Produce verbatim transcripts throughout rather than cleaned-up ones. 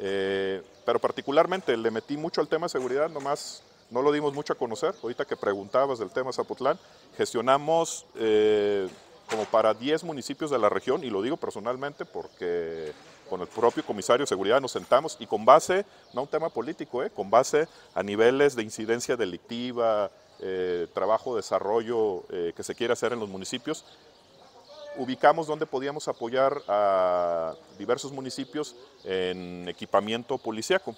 Eh, pero particularmente le metí mucho al tema de seguridad, nomás no lo dimos mucho a conocer. Ahorita que preguntabas del tema Zapotlán, gestionamos eh, como para diez municipios de la región, y lo digo personalmente porque con el propio comisario de seguridad nos sentamos y con base, no un tema político, eh, con base a niveles de incidencia delictiva, eh, trabajo, desarrollo eh, que se quiere hacer en los municipios, ubicamos dónde podíamos apoyar a diversos municipios en equipamiento policíaco.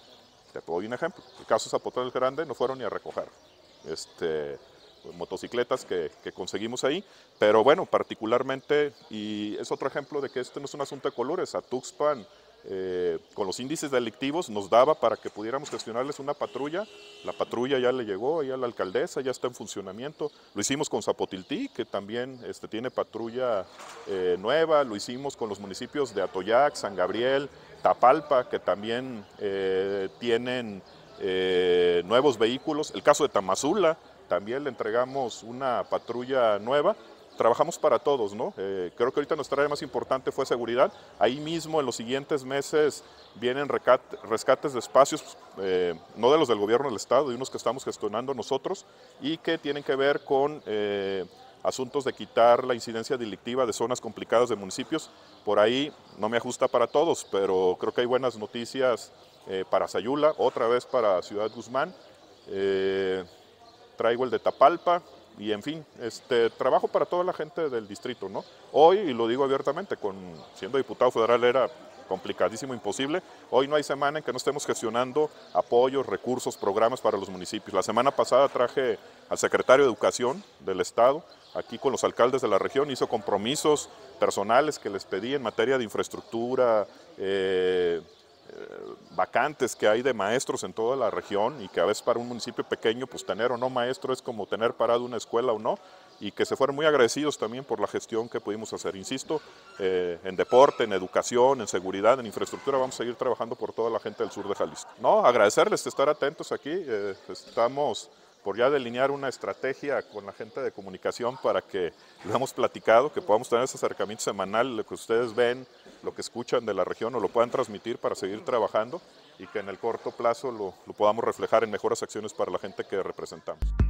Te doy un ejemplo, el caso Zapotlán el Grande no fueron ni a recoger este, motocicletas que, que conseguimos ahí, pero bueno, particularmente, y es otro ejemplo de que este no es un asunto de colores, a Tuxpan eh, con los índices delictivos nos daba para que pudiéramos gestionarles una patrulla, la patrulla ya le llegó, ya la alcaldesa ya está en funcionamiento, lo hicimos con Zapotiltí, que también este, tiene patrulla eh, nueva, lo hicimos con los municipios de Atoyac, San Gabriel, Tapalpa, que también eh, tienen eh, nuevos vehículos. El caso de Tamazula, también le entregamos una patrulla nueva. Trabajamos para todos, ¿no? Eh, creo que ahorita nuestra área más importante fue seguridad. Ahí mismo en los siguientes meses vienen rescate, rescates de espacios, eh, no de los del gobierno del estado, de unos que estamos gestionando nosotros y que tienen que ver con Eh, asuntos de quitar la incidencia delictiva de zonas complicadas de municipios. Por ahí no me ajusta para todos, pero creo que hay buenas noticias eh, para Sayula, otra vez para Ciudad Guzmán, eh, traigo el de Tapalpa y en fin, este, trabajo para toda la gente del distrito, ¿no? Hoy, y lo digo abiertamente, con, siendo diputado federal era complicadísimo, imposible. Hoy no hay semana en que no estemos gestionando apoyos, recursos, programas para los municipios. La semana pasada traje al secretario de Educación del estado, aquí con los alcaldes de la región, hizo compromisos personales que les pedí en materia de infraestructura, eh, vacantes que hay de maestros en toda la región y que a veces para un municipio pequeño pues tener o no maestro es como tener parado una escuela o no, y que se fueron muy agradecidos también por la gestión que pudimos hacer. Insisto, eh, en deporte, en educación, en seguridad, en infraestructura, vamos a seguir trabajando por toda la gente del sur de Jalisco. No, agradecerles estar atentos aquí, eh, estamos por ya delinear una estrategia con la gente de comunicación para que lo hemos platicado, que podamos tener ese acercamiento semanal, lo que ustedes ven, lo que escuchan de la región o lo puedan transmitir para seguir trabajando y que en el corto plazo lo, lo podamos reflejar en mejores acciones para la gente que representamos.